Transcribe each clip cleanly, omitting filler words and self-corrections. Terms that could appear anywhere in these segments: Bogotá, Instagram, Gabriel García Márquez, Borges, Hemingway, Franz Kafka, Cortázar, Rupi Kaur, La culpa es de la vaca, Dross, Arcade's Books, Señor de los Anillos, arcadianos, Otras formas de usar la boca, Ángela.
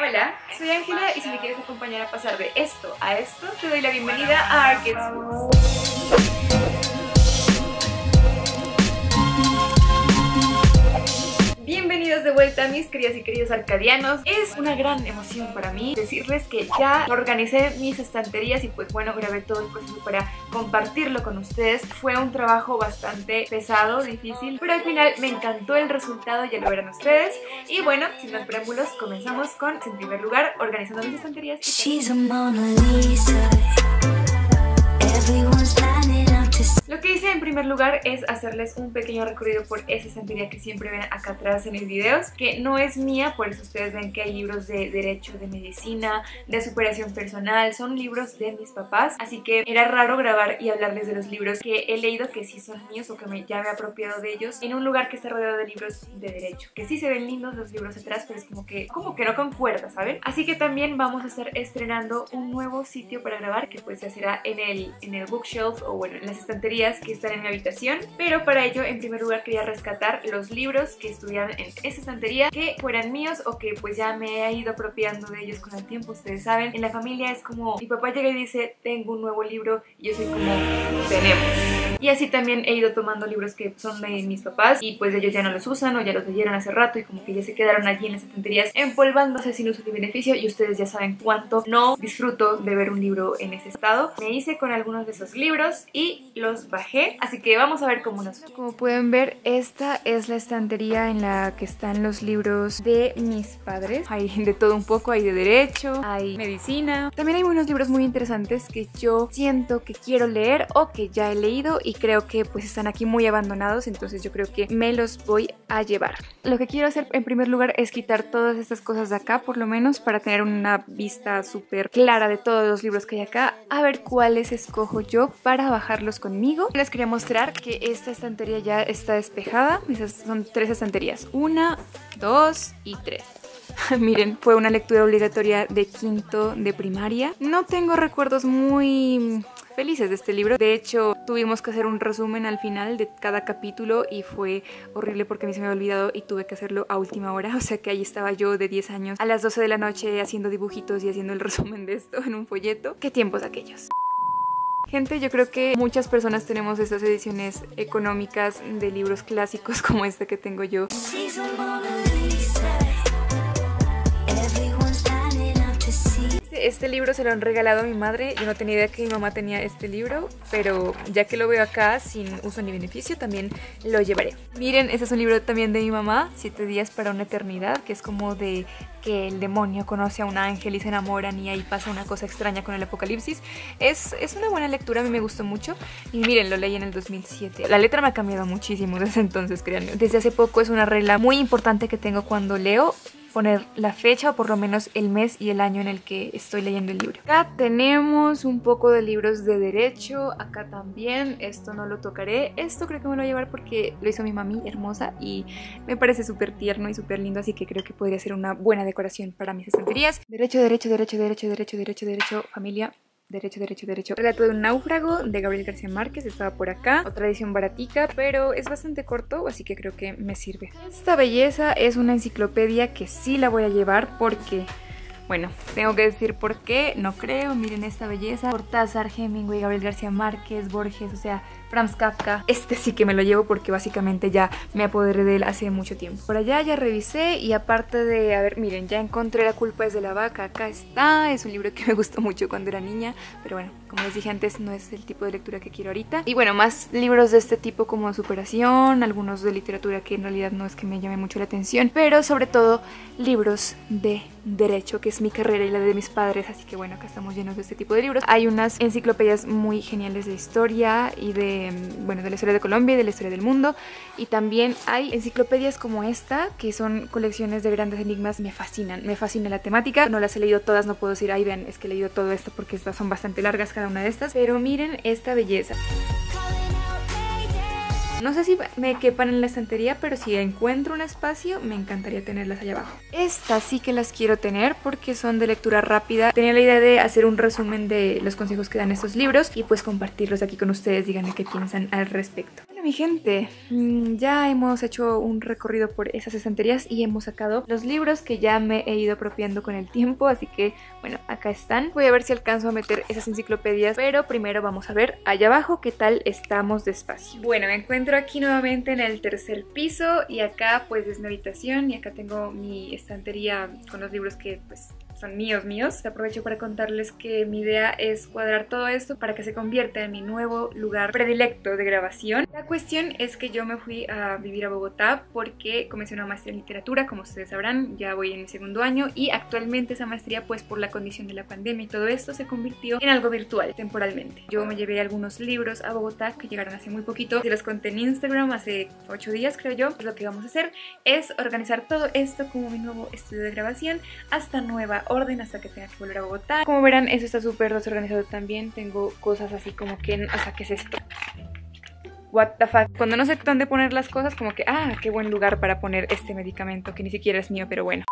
Hola, soy Ángela y si me quieres acompañar a pasar de esto a esto, te doy la bienvenida a Arcade's Books. Bienvenidos de vuelta, mis queridas y queridos arcadianos. Es una gran emoción para mí decirles que ya organicé mis estanterías y pues bueno, grabé todo el proceso para compartirlo con ustedes. Fue un trabajo bastante pesado, difícil, pero al final me encantó el resultado, ya lo verán ustedes. Y bueno, sin más preámbulos, comenzamos con, en primer lugar, organizando mis estanterías. Lo que hice en primer lugar es hacerles un pequeño recorrido por esa estantería que siempre ven acá atrás en mis videos, que no es mía, por eso ustedes ven que hay libros de derecho, de medicina, de superación personal, son libros de mis papás, así que era raro grabar y hablarles de los libros que he leído que sí son míos o que ya me he apropiado de ellos en un lugar que está rodeado de libros de derecho, que sí se ven lindos los libros atrás, pero es como que no concuerda, ¿saben? Así que también vamos a estar estrenando un nuevo sitio para grabar, que pues ya será en el bookshelf o bueno, en las estanterías que están en mi habitación, pero para ello en primer lugar quería rescatar los libros que estuvieran en esa estantería que fueran míos o que pues ya me he ido apropiando de ellos con el tiempo. Ustedes saben, en la familia es como mi papá llega y dice tengo un nuevo libro y yo soy como tenemos, y así también he ido tomando libros que son de mis papás y pues ellos ya no los usan o ya los leyeron hace rato y como que ya se quedaron allí en las estanterías empolvándose sin uso ni beneficio, y ustedes ya saben cuánto no disfruto de ver un libro en ese estado. Me hice con algunos de esos libros y los bajé, así que vamos a ver cómo nos... Como pueden ver, esta es la estantería en la que están los libros de mis padres. Hay de todo un poco, hay de derecho, hay medicina. También hay unos libros muy interesantes que yo siento que quiero leer o que ya he leído y creo que pues están aquí muy abandonados, entonces yo creo que me los voy a llevar. Lo que quiero hacer en primer lugar es quitar todas estas cosas de acá, por lo menos para tener una vista súper clara de todos los libros que hay acá, a ver cuáles escojo yo para bajarlos conmigo. Les quería mostrar que esta estantería ya está despejada. Esas son tres estanterías, 1, 2 y 3. Miren, fue una lectura obligatoria de quinto de primaria. No tengo recuerdos muy felices de este libro. De hecho, tuvimos que hacer un resumen al final de cada capítulo y fue horrible porque a mí se me había olvidado y tuve que hacerlo a última hora. O sea que ahí estaba yo de 10 años a las 12 de la noche haciendo dibujitos y haciendo el resumen de esto en un folleto. ¿Qué tiempos aquellos? Gente, yo creo que muchas personas tenemos estas ediciones económicas de libros clásicos como esta que tengo yo. Este libro se lo han regalado a mi madre. Yo no tenía idea que mi mamá tenía este libro, pero ya que lo veo acá sin uso ni beneficio, también lo llevaré. Miren, este es un libro también de mi mamá, 7 días para una eternidad, que es como de que el demonio conoce a un ángel y se enamoran y ahí pasa una cosa extraña con el apocalipsis. Es una buena lectura, a mí me gustó mucho. Y miren, lo leí en el 2007. La letra me ha cambiado muchísimo desde entonces, créanme. Desde hace poco es una regla muy importante que tengo cuando leo, poner la fecha o por lo menos el mes y el año en el que estoy leyendo el libro. Acá tenemos un poco de libros de derecho, acá también, esto no lo tocaré, esto creo que me lo voy a llevar porque lo hizo mi mami hermosa y me parece súper tierno y súper lindo, así que creo que podría ser una buena decoración para mis estanterías. Derecho, derecho, derecho, derecho, derecho, derecho, derecho, familia. Derecho, derecho, derecho. Relato de un náufrago de Gabriel García Márquez, estaba por acá. Otra edición baratica, pero es bastante corto, así que creo que me sirve. Esta belleza es una enciclopedia que sí la voy a llevar porque... bueno, tengo que decir por qué, no creo, miren esta belleza. Cortázar, Hemingway, Gabriel García Márquez, Borges, o sea, Franz Kafka. Este sí que me lo llevo porque básicamente ya me apoderé de él hace mucho tiempo. Por allá ya revisé y aparte de, a ver, miren, ya encontré La culpa es de la vaca, acá está. Es un libro que me gustó mucho cuando era niña, pero bueno, como les dije antes, no es el tipo de lectura que quiero ahorita. Y bueno, más libros de este tipo como superación, algunos de literatura que en realidad no es que me llame mucho la atención, pero sobre todo libros de derecho, que es mi carrera y la de mis padres, así que bueno, acá estamos llenos de este tipo de libros. Hay unas enciclopedias muy geniales de historia y de, bueno, de la historia de Colombia y de la historia del mundo, y también hay enciclopedias como esta, que son colecciones de grandes enigmas. Me fascinan, me fascina la temática. No las he leído todas, no puedo decir, ay vean, es que he leído todo esto porque estas son bastante largas cada una de estas, pero miren esta belleza. No sé si me quepan en la estantería, pero si encuentro un espacio, me encantaría tenerlas allá abajo. Estas sí que las quiero tener porque son de lectura rápida. Tenía la idea de hacer un resumen de los consejos que dan estos libros y pues compartirlos aquí con ustedes, díganme qué piensan al respecto. Bueno, mi gente, ya hemos hecho un recorrido por esas estanterías y hemos sacado los libros que ya me he ido apropiando con el tiempo, así que bueno, acá están. Voy a ver si alcanzo a meter esas enciclopedias, pero primero vamos a ver allá abajo qué tal estamos de espacio. Bueno, me encuentro aquí nuevamente en el tercer piso y acá pues es mi habitación y acá tengo mi estantería con los libros que pues son míos. Aprovecho para contarles que mi idea es cuadrar todo esto para que se convierta en mi nuevo lugar predilecto de grabación. La cuestión es que yo me fui a vivir a Bogotá porque comencé una maestría en literatura, como ustedes sabrán, ya voy en mi segundo año y actualmente esa maestría pues por la condición de la pandemia y todo esto se convirtió en algo virtual temporalmente. Yo me llevé algunos libros a Bogotá que llegaron hace muy poquito, se los conté en Instagram hace 8 días creo yo. Pues lo que vamos a hacer es organizar todo esto como mi nuevo estudio de grabación hasta nueva orden, hasta que tenga que volver a Bogotá. Como verán, eso está súper desorganizado también. Tengo cosas así como que, o sea, ¿qué es esto? What the fuck. Cuando no sé dónde poner las cosas, como que, ah, qué buen lugar para poner este medicamento que ni siquiera es mío, pero bueno.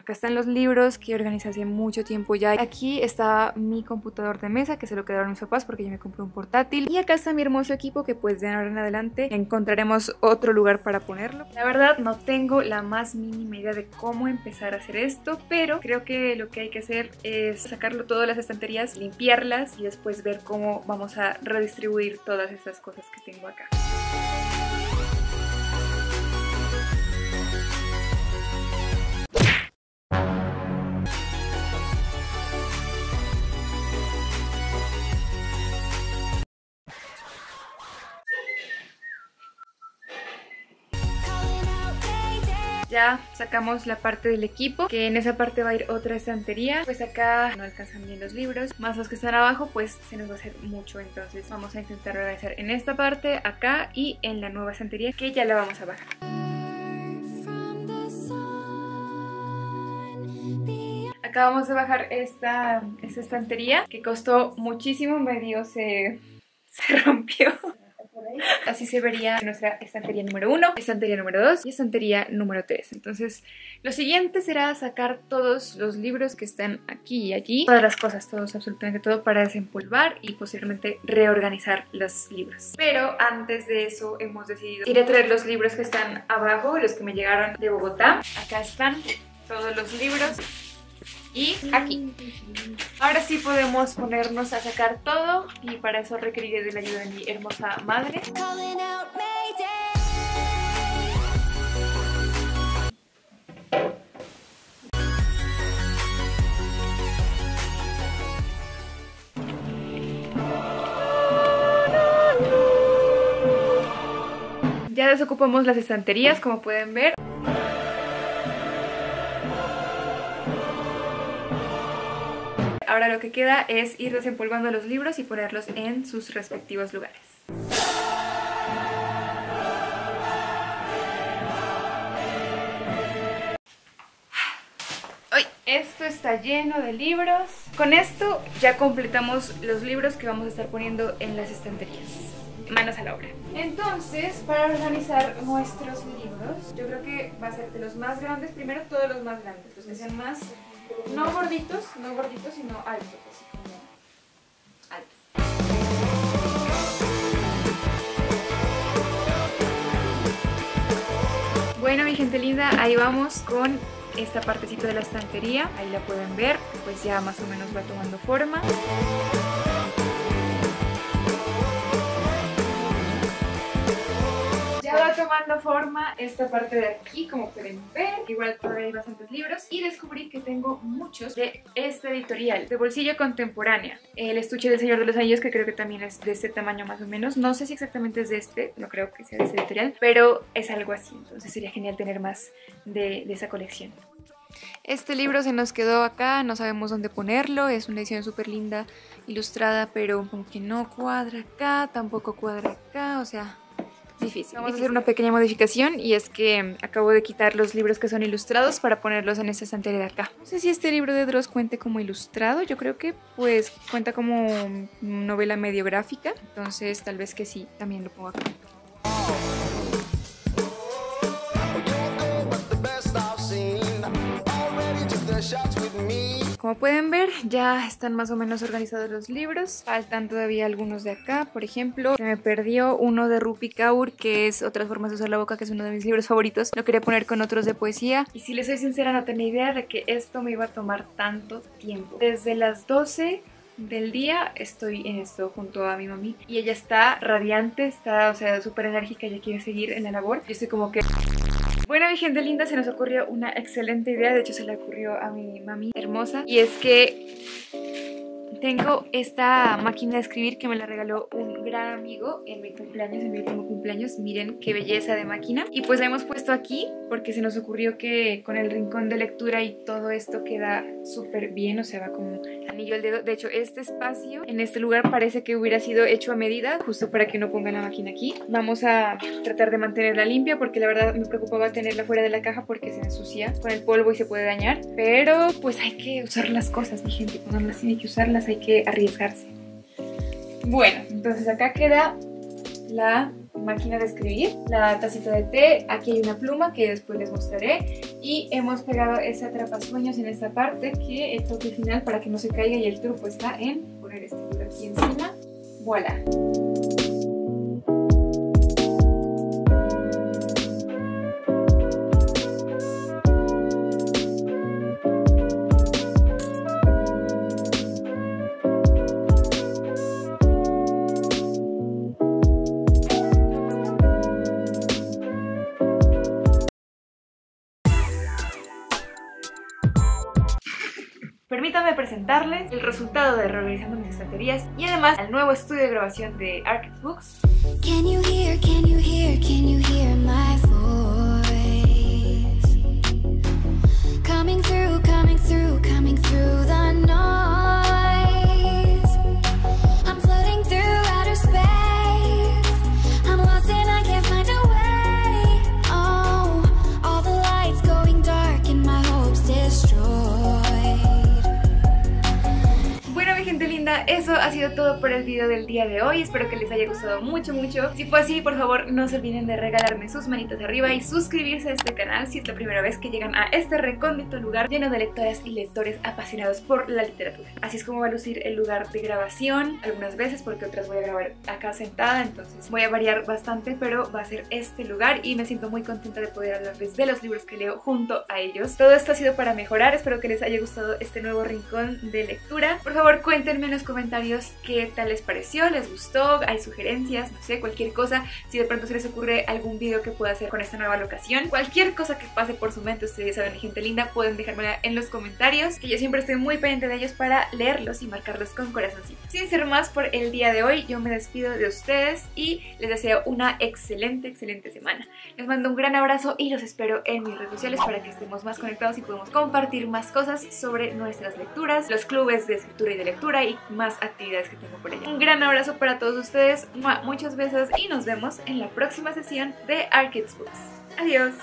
Acá están los libros que organizé hace mucho tiempo ya. Aquí está mi computador de mesa que se lo quedaron mis papás porque yo me compré un portátil. Y acá está mi hermoso equipo que pues de ahora en adelante encontraremos otro lugar para ponerlo. La verdad no tengo la más mínima idea de cómo empezar a hacer esto, pero creo que lo que hay que hacer es sacarlo todo de las estanterías, limpiarlas y después ver cómo vamos a redistribuir todas esas cosas que tengo acá. Ya sacamos la parte del equipo, que en esa parte va a ir otra estantería. Pues acá no alcanzan bien los libros, más los que están abajo, pues se nos va a hacer mucho. Entonces vamos a intentar organizar en esta parte, acá y en la nueva estantería, que ya la vamos a bajar. Acá vamos a bajar esta estantería, que costó muchísimo, medio se rompió. Así se vería nuestra estantería número 1, estantería número 2 y estantería número 3. Entonces lo siguiente será sacar todos los libros que están aquí y allí, todas las cosas, todos, absolutamente todo, para desempolvar y posiblemente reorganizar los libros. Pero antes de eso hemos decidido ir a traer los libros que están abajo, los que me llegaron de Bogotá. Acá están todos los libros. Y aquí. Ahora sí podemos ponernos a sacar todo y para eso requeriré de la ayuda de mi hermosa madre. Ya desocupamos las estanterías, como pueden ver. Ahora lo que queda es ir desempolvando los libros y ponerlos en sus respectivos lugares. Esto está lleno de libros. Con esto ya completamos los libros que vamos a estar poniendo en las estanterías. Manos a la obra. Entonces, para organizar nuestros libros, yo creo que va a ser de los más grandes. Primero todos los más grandes, los que sean más... No gorditos, no gorditos, sino altos, así como alto. Bueno, mi gente linda, ahí vamos con esta partecita de la estantería. Ahí la pueden ver, pues ya más o menos va tomando forma. Va tomando forma esta parte de aquí, como pueden ver. Igual todavía hay bastantes libros y descubrí que tengo muchos de esta editorial de bolsillo contemporánea, el estuche del Señor de los Anillos, que creo que también es de este tamaño más o menos. No sé si exactamente es de este, no creo que sea de esta editorial, pero es algo así. Entonces sería genial tener más de esa colección. Este libro se nos quedó acá, no sabemos dónde ponerlo. Es una edición súper linda, ilustrada, pero como que no cuadra acá, tampoco cuadra acá, o sea... Difícil. Vamos a hacer una pequeña modificación y es que acabo de quitar los libros que son ilustrados para ponerlos en esta estantería de acá. No sé si este libro de Dross cuente como ilustrado, yo creo que pues cuenta como novela medio gráfica, entonces tal vez que sí, también lo pongo acá. Como pueden ver, ya están más o menos organizados los libros. Faltan todavía algunos de acá, por ejemplo, se me perdió uno de Rupi Kaur, que es Otras formas de usar la boca, que es uno de mis libros favoritos. Lo quería poner con otros de poesía y si les soy sincera no tenía idea de que esto me iba a tomar tanto tiempo. Desde las 12 del día estoy en esto junto a mi mami y ella está radiante, está, o sea, súper enérgica, ella quiere seguir en la labor. Yo estoy como que... Bueno, mi gente linda, se nos ocurrió una excelente idea, de hecho se la ocurrió a mi mami hermosa, y es que tengo esta máquina de escribir que me la regaló un gran amigo en mi cumpleaños, en mi último cumpleaños. Miren qué belleza de máquina, y pues la hemos puesto aquí porque se nos ocurrió que con el rincón de lectura y todo esto queda súper bien, o sea, va como anillo al dedo. De hecho, este espacio en este lugar parece que hubiera sido hecho a medida, justo para que no ponga la máquina aquí. Vamos a tratar de mantenerla limpia porque la verdad me preocupaba tenerla fuera de la caja porque se ensucia con el polvo y se puede dañar, pero pues hay que usar las cosas, mi gente, cuando las tiene que usarlas hay que arriesgarse. Bueno, entonces acá queda la máquina de escribir, la tacita de té, aquí hay una pluma que después les mostraré, y hemos pegado ese atrapasueños en esta parte que el toque final para que no se caiga, y el truco está en poner este libro aquí encima. ¡Voilà! Permítanme presentarles el resultado de reorganizando mis estanterías y además el nuevo estudio de grabación de Arcade's Books. Eso ha sido todo por el video del día de hoy, espero que les haya gustado mucho, mucho. Si fue así, por favor, no se olviden de regalarme sus manitas arriba y suscribirse a este canal si es la primera vez que llegan a este recóndito lugar lleno de lectoras y lectores apasionados por la literatura. Así es como va a lucir el lugar de grabación, algunas veces porque otras voy a grabar acá sentada, entonces voy a variar bastante, pero va a ser este lugar y me siento muy contenta de poder hablarles de los libros que leo junto a ellos. Todo esto ha sido para mejorar, espero que les haya gustado este nuevo rincón de lectura. Por favor, cuéntenme en los comentarios qué tal les pareció, les gustó, hay sugerencias, no sé, cualquier cosa, si de pronto se les ocurre algún video que pueda hacer con esta nueva locación, cualquier cosa que pase por su mente, ustedes saben, gente linda, pueden dejármela en los comentarios, que yo siempre estoy muy pendiente de ellos para leerlos y marcarlos con corazoncito. Sin ser más por el día de hoy, yo me despido de ustedes y les deseo una excelente, excelente semana. Les mando un gran abrazo y los espero en mis redes sociales para que estemos más conectados y podamos compartir más cosas sobre nuestras lecturas, los clubes de escritura y de lectura y más actividades que tengo por allá. Un gran abrazo para todos ustedes, muchos besos y nos vemos en la próxima sesión de Arcade's Books. Adiós.